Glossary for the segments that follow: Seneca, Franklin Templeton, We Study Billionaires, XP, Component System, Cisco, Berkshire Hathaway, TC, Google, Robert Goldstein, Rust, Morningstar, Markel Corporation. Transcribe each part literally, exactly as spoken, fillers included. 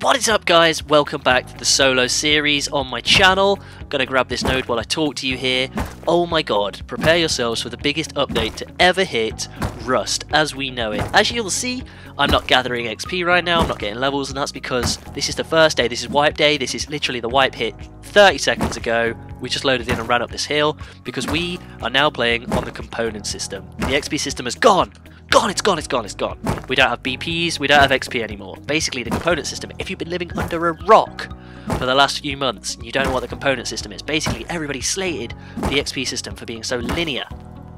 What is up, guys? Welcome back to the solo series on my channel. I'm gonna grab this node while I talk to you here. Oh my god, prepare yourselves for the biggest update to ever hit Rust as we know it. As you'll see, I'm not gathering X P right now, I'm not getting levels, and that's because this is the first day, this is wipe day, this is literally the wipe hit thirty seconds ago. We just loaded in and ran up this hill because we are now playing on the component system. The X P system is gone! Gone, it's gone, it's gone, it's gone. We don't have B Ps, we don't have X P anymore. Basically, the component system, if you've been living under a rock for the last few months and you don't know what the component system is, basically everybody slated the X P system for being so linear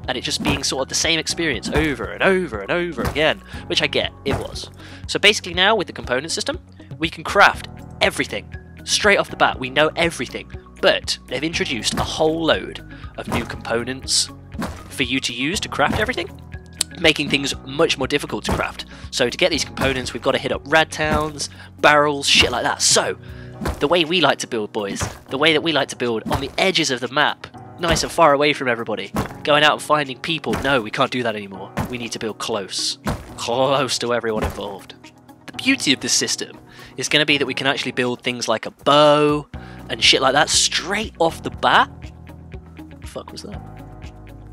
and it just being sort of the same experience over and over and over again, which I get, it was. So basically now, with the component system, we can craft everything. Straight off the bat, we know everything. But they've introduced a whole load of new components for you to use to craft everything, making things much more difficult to craft. So to get these components, we've got to hit up rad towns, barrels, shit like that. So the way we like to build, boys, the way that we like to build on the edges of the map, nice and far away from everybody, going out and finding people, no, we can't do that anymore. We need to build close, close to everyone involved. The beauty of this system is going to be that we can actually build things like a bow and shit like that straight off the bat. What the fuck was that?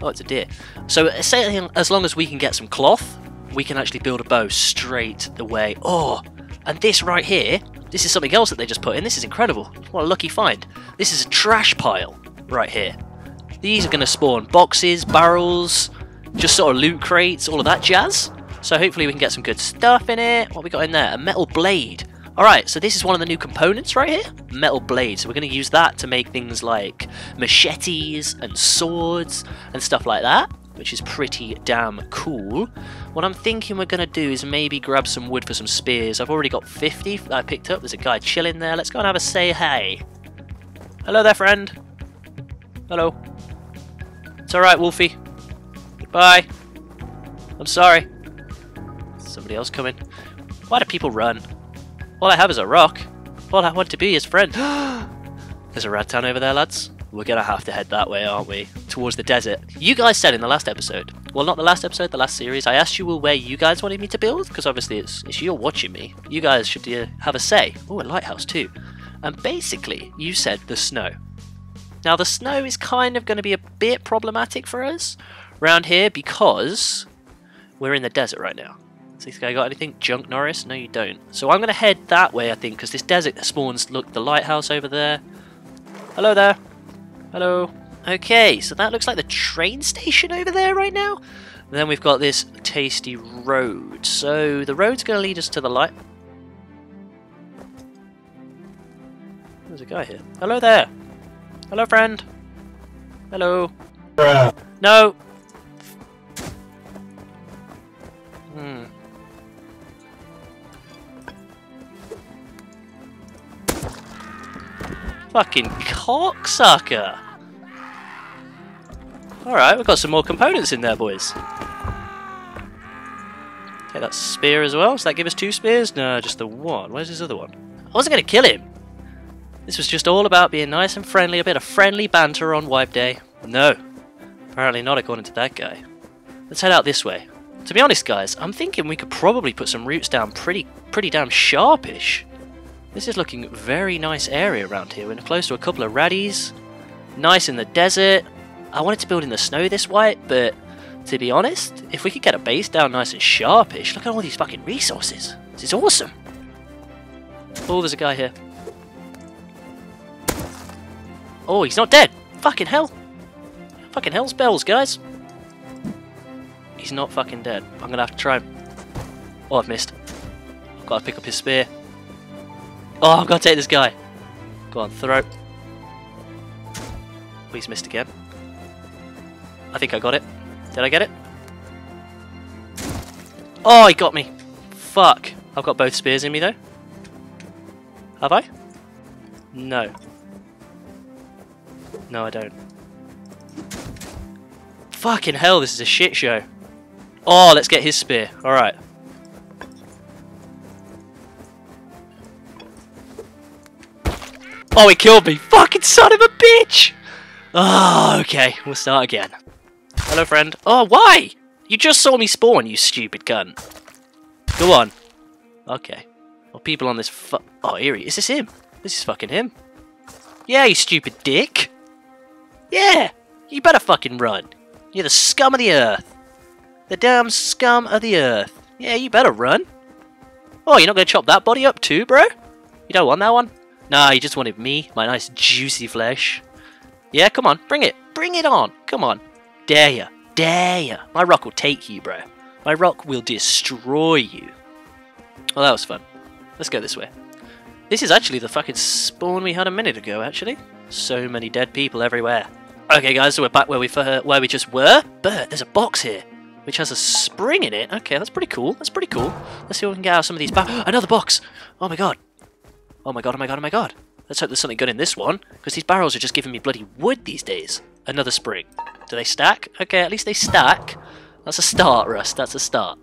Oh, it's a deer. So as long as we can get some cloth, we can actually build a bow straight the way. Oh, and this right here, this is something else that they just put in. This is incredible. What a lucky find. This is a trash pile right here. These are going to spawn boxes, barrels, just sort of loot crates, all of that jazz. So hopefully we can get some good stuff in it. What have we got in there? A metal blade. Alright, so this is one of the new components right here, metal blade. So we're going to use that to make things like machetes and swords and stuff like that, which is pretty damn cool. What I'm thinking we're going to do is maybe grab some wood for some spears. I've already got fifty that I picked up. There's a guy chilling there. Let's go and have a say hey. Hello there, friend. Hello. It's alright, Wolfie. Goodbye. I'm sorry. Somebody else coming. Why do people run? All I have is a rock. All I want to be is friend. There's a rat town over there, lads. We're going to have to head that way, aren't we? Towards the desert. You guys said in the last episode, well, not the last episode, the last series, I asked you all where you guys wanted me to build, because obviously it's, it's you watching me. You guys should uh, have a say. Oh, a lighthouse too. And basically, you said the snow. Now, the snow is kind of going to be a bit problematic for us around here because we're in the desert right now. Has this guy got anything? Junk, Norris? No, you don't. So I'm going to head that way, I think, because this desert spawns, look, the lighthouse over there. Hello there. Hello. Okay, so that looks like the train station over there right now. And then we've got this tasty road. So the road's going to lead us to the light. There's a guy here. Hello there. Hello, friend. Hello. Yeah. No. Hmm. Fucking cocksucker! Alright, we've got some more components in there, boys. Okay, that's spear as well. Does that give us two spears? No, just the one. Where's this other one? I wasn't going to kill him! This was just all about being nice and friendly, a bit of friendly banter on wipe day. No. Apparently not, according to that guy. Let's head out this way. To be honest, guys, I'm thinking we could probably put some roots down pretty, pretty damn sharpish. This is looking a very nice area around here. We're close to a couple of raddies. Nice in the desert. I wanted to build in the snow this wipe, but to be honest, if we could get a base down nice and sharpish, look at all these fucking resources. This is awesome. Oh, there's a guy here. Oh, he's not dead. Fucking hell. Fucking hell's bells, guys. He's not fucking dead. I'm gonna have to try him. Oh, I've missed. I've got to pick up his spear. Oh, I've got to take this guy. Go on, throw. Oh, he's missed again. I think I got it. Did I get it? Oh, he got me. Fuck. I've got both spears in me, though. Have I? No. No, I don't. Fucking hell, this is a shit show. Oh, let's get his spear. Alright. Oh, he killed me. Fucking son of a bitch! Oh, okay. We'll start again. Hello, friend. Oh, why? You just saw me spawn, you stupid cunt. Go on. Okay. Or people on this fu- Oh, here he is. This him? This is fucking him. Yeah, you stupid dick. Yeah, you better fucking run. You're the scum of the earth. The damn scum of the earth. Yeah, you better run. Oh, you're not going to chop that body up too, bro? You don't want that one? Nah, you just wanted me, my nice juicy flesh. Yeah, come on, bring it. Bring it on. Come on. Dare ya. Dare ya. My rock will take you, bro. My rock will destroy you. Well, that was fun. Let's go this way. This is actually the fucking spawn we had a minute ago, actually. So many dead people everywhere. Okay, guys, so we're back where we uh, where we just were. But there's a box here, which has a spring in it. Okay, that's pretty cool. That's pretty cool. Let's see if we can get out some of these back. Another box! Oh my god. Oh my god, oh my god, oh my god. Let's hope there's something good in this one, because these barrels are just giving me bloody wood these days. Another spring. Do they stack? Okay, at least they stack. That's a start, Rust. That's a start.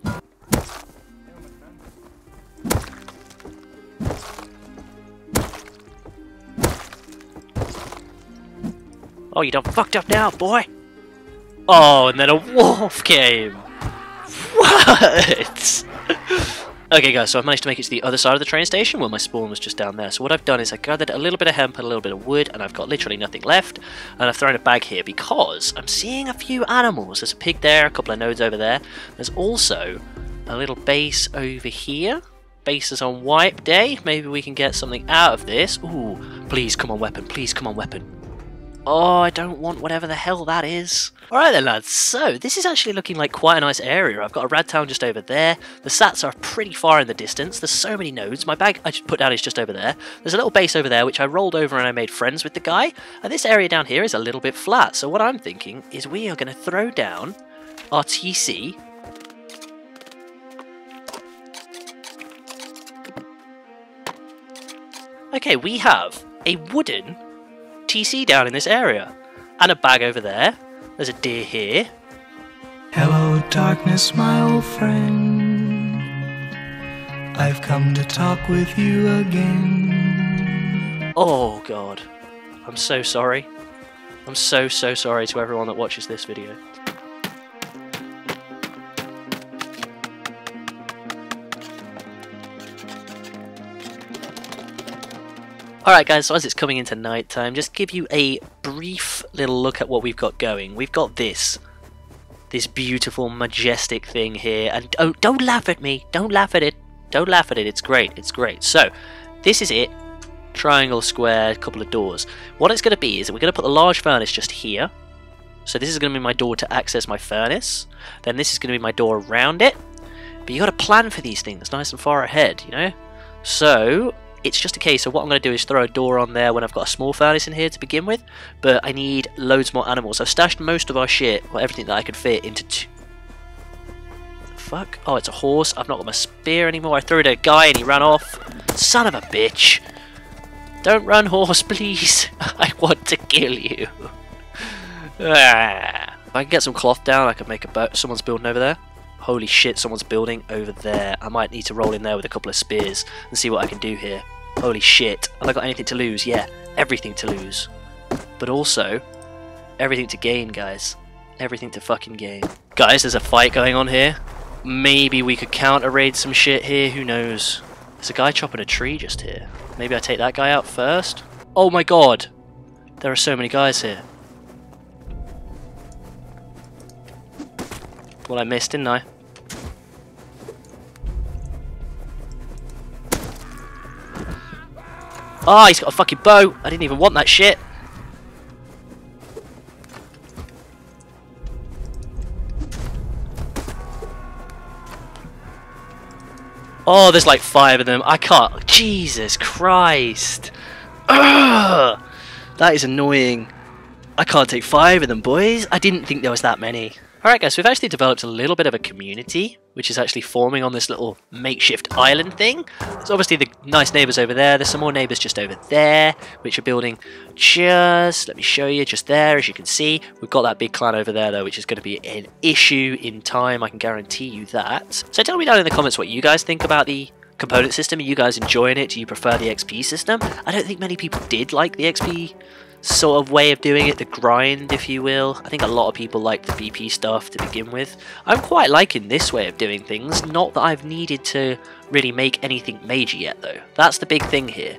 Oh, you done fucked up now, boy! Oh, and then a wolf came! What? Okay, guys, so I've managed to make it to the other side of the train station where my spawn was just down there. So what I've done is I gathered a little bit of hemp and a little bit of wood, and I've got literally nothing left. And I've thrown a bag here because I'm seeing a few animals. There's a pig there, a couple of nodes over there. There's also a little base over here. Base is on wipe day. Maybe we can get something out of this. Ooh, please come on, weapon. Please come on, weapon. Oh, I don't want whatever the hell that is. Alright then, lads, so this is actually looking like quite a nice area. I've got a rad town just over there. The sats are pretty far in the distance. There's so many nodes. My bag I just put down is just over there. There's a little base over there which I rolled over and I made friends with the guy. And this area down here is a little bit flat. So what I'm thinking is we are going to throw down our T C. Okay, we have a wooden T C down in this area, and a bag over there. There's a deer here. Hello darkness, my old friend, I've come to talk with you again. Oh god, I'm so sorry. I'm so so sorry to everyone that watches this video. Alright guys, so as it's coming into night time, just give you a brief little look at what we've got going. We've got this. This beautiful, majestic thing here. And oh, don't laugh at me. Don't laugh at it. Don't laugh at it. It's great. It's great. So, this is it. Triangle, square, couple of doors. What it's going to be is that we're going to put the large furnace just here. So this is going to be my door to access my furnace. Then this is going to be my door around it. But you got to plan for these things nice and far ahead, you know? So it's just a case of what I'm going to do is throw a door on there when I've got a small furnace in here to begin with, but I need loads more animals. I've stashed most of our shit, or everything that I could fit into two. Fuck. Oh, it's a horse. I've not got my spear anymore. I threw it at a guy and he ran off. Son of a bitch. Don't run, horse, please. I want to kill you. Ah. If I can get some cloth down, I can make a boat. Someone's building over there. Holy shit, someone's building over there. I might need to roll in there with a couple of spears and see what I can do here. Holy shit. Have I got anything to lose? Yeah, everything to lose. But also, everything to gain, guys. Everything to fucking gain. Guys, there's a fight going on here. Maybe we could counter-raid some shit here. Who knows? There's a guy chopping a tree just here. Maybe I take that guy out first? Oh my god! There are so many guys here. Well, I missed, didn't I? Ah, oh, he's got a fucking bow. I didn't even want that shit. Oh, there's like five of them. I can't. Jesus Christ. Ugh! That is annoying. I can't take five of them, boys. I didn't think there was that many. Alright guys, so we've actually developed a little bit of a community, which is actually forming on this little makeshift island thing. There's obviously the nice neighbours over there, there's some more neighbours just over there, which are building just, let me show you, just there as you can see. We've got that big clan over there though, which is going to be an issue in time, I can guarantee you that. So tell me down in the comments what you guys think about the component system. Are you guys enjoying it? Do you prefer the X P system? I don't think many people did like the X P sort of way of doing it, the grind if you will. I think a lot of people liked the V P stuff to begin with. I'm quite liking this way of doing things, not that I've needed to really make anything major yet though. That's the big thing here.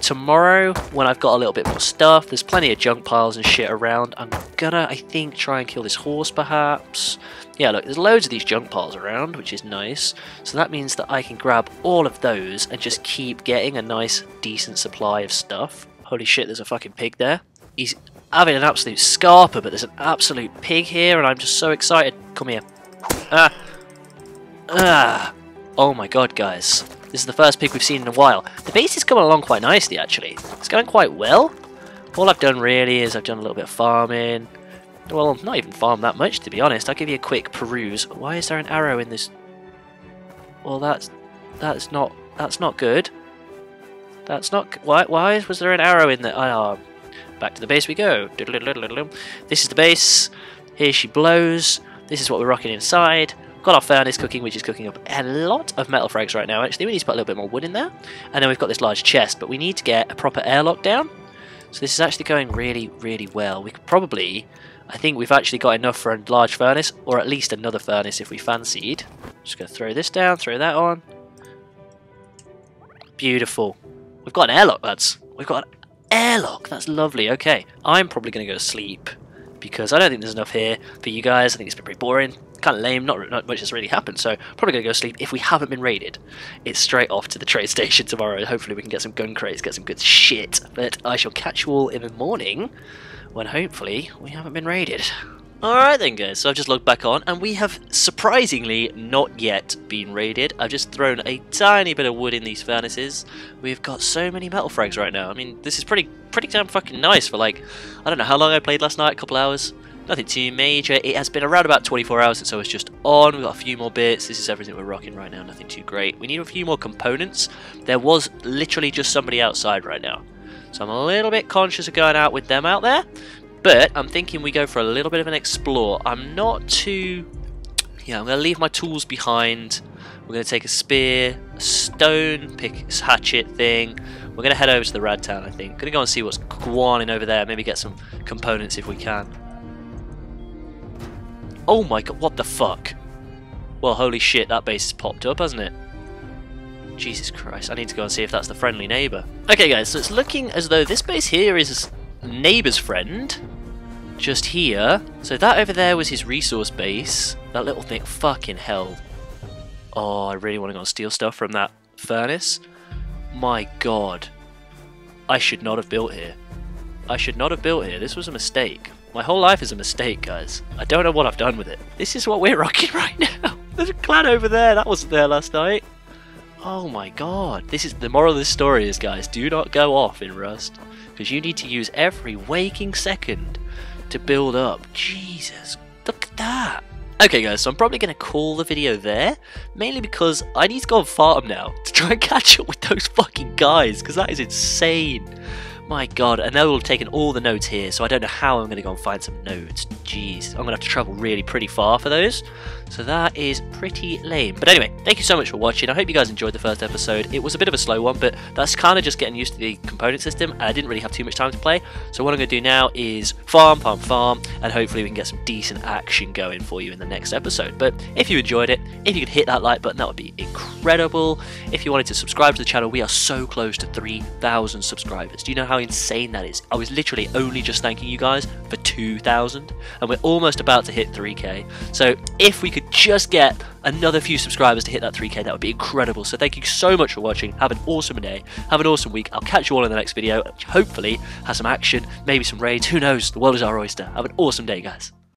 Tomorrow, when I've got a little bit more stuff, there's plenty of junk piles and shit around. I'm gonna, I think, try and kill this horse perhaps. Yeah, look, there's loads of these junk piles around, which is nice. So that means that I can grab all of those and just keep getting a nice, decent supply of stuff. Holy shit, there's a fucking pig there. He's having an absolute scarper, but there's an absolute pig here, and I'm just so excited. Come here. Ah. Ah. Oh my god, guys. This is the first pig we've seen in a while. The base is coming along quite nicely, actually. It's going quite well. All I've done, really, is I've done a little bit of farming. Well, not even farmed that much, to be honest. I'll give you a quick peruse. Why is there an arrow in this? Well, that's... That's not... That's not good. That's not... Why, why was there an arrow in there? Ah, oh, back to the base we go. This is the base. Here she blows. This is what we're rocking inside. Got our furnace cooking, which is cooking up a lot of metal frags right now. Actually, we need to put a little bit more wood in there. And then we've got this large chest, but we need to get a proper airlock down. So this is actually going really, really well. We could probably... I think we've actually got enough for a large furnace, or at least another furnace if we fancied. Just going to throw this down, throw that on. Beautiful. We've got an airlock, lads. We've got an airlock. That's lovely. Okay, I'm probably going to go to sleep, because I don't think there's enough here for you guys. I think it's been pretty boring. Kind of lame, not, not much has really happened, so probably going to go sleep. If we haven't been raided, it's straight off to the trade station tomorrow. Hopefully we can get some gun crates, get some good shit. But I shall catch you all in the morning when hopefully we haven't been raided. Alright then guys, so I've just logged back on and we have surprisingly not yet been raided. I've just thrown a tiny bit of wood in these furnaces. We've got so many metal frags right now. I mean, this is pretty pretty damn fucking nice for like, I don't know how long I played last night, a couple hours. Nothing too major. It has been around about twenty-four hours since I was just on. We've got a few more bits. This is everything we're rocking right now. Nothing too great. We need a few more components. There was literally just somebody outside right now. So I'm a little bit conscious of going out with them out there. But I'm thinking we go for a little bit of an explore. I'm not too... Yeah, I'm going to leave my tools behind. We're going to take a spear, a stone, pick hatchet thing. We're going to head over to the Rad Town, I think. Going to go and see what's going on over there. Maybe get some components if we can. Oh my god, what the fuck? Well, holy shit, that base has popped up, hasn't it? Jesus Christ, I need to go and see if that's the friendly neighbour. Okay guys, so it's looking as though this base here is neighbour's friend. Just here. So that over there was his resource base. That little thing, fucking hell. Oh, I really want to go and steal stuff from that furnace. My god. I should not have built here. I should not have built here, this was a mistake. My whole life is a mistake, guys. I don't know what I've done with it. This is what we're rocking right now. There's a clan over there. That wasn't there last night. Oh my god. This is the moral of this story is, guys, do not go off in Rust. Because you need to use every waking second to build up. Jesus. Look at that. Okay, guys, so I'm probably going to call the video there. Mainly because I need to go and farm now to try and catch up with those fucking guys. Because that is insane. My god, I know we've taken all the nodes here, so I don't know how I'm going to go and find some nodes. Jeez, I'm going to have to travel really pretty far for those. So that is pretty lame. But anyway, thank you so much for watching. I hope you guys enjoyed the first episode. It was a bit of a slow one, but that's kind of just getting used to the component system. And I didn't really have too much time to play. So what I'm going to do now is farm, farm, farm, and hopefully we can get some decent action going for you in the next episode. But if you enjoyed it, if you could hit that like button, that would be incredible. If you wanted to subscribe to the channel, we are so close to three thousand subscribers. Do you know how insane that is? I was literally only just thanking you guys for two thousand and we're almost about to hit three K, so if we could just get another few subscribers to hit that three K, that would be incredible. So thank you so much for watching. Have an awesome day, have an awesome week. I'll catch you all in the next video, which hopefully has some action, maybe some raids, who knows, the world is our oyster. Have an awesome day, guys.